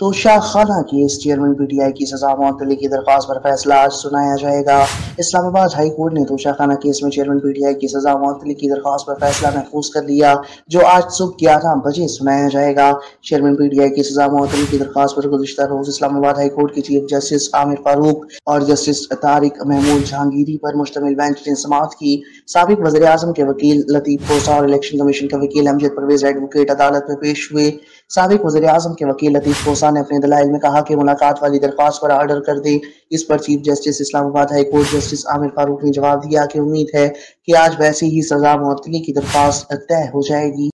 Toshakhana case chairman PTI की सजा मौतली की दरख्वास्त पर फैसला आज सुनाया जाएगा। इस्लामाबाद हाई कोर्ट ने तोशाखाना केस में चेयरमैन पीटीआई की सजा मौतली की दरख्वास्त पर फैसला महफूज कर लिया, जो आज सुबह 11 बजे सुनाया जाएगा। चेयरमैन पीटीआई की सजा मौतली की दरख्वास्त पर गुज़श्ता रोज इस्लामाबाद हाई कोर्ट के चीफ जस्टिस आमिर फारूक और जस्टिस तारिक महमूद जहांगीर पर मुश्तमिल बेंच ने समाअत की। साबिक वज़ीर-ए-आज़म के वकील लतीफ खोसा और इलेक्शन कमीशन के वकील अहमद परवेज़ एडवोकेट अदालत में पेश हुए। साबिक वज़ीर-ए-आज़म के वकील लतीफ खोसा ने अपने दलाइल में कहा कि मुलाकात वाली दरख्वास्त पर आर्डर कर दे। इस पर chief justice Islamabad high court justice Aamir Farooq ने जवाब दिया कि उम्मीद है कि आज वैसी ही सजा मौतली की दरख्वास्त तय हो जाएगी।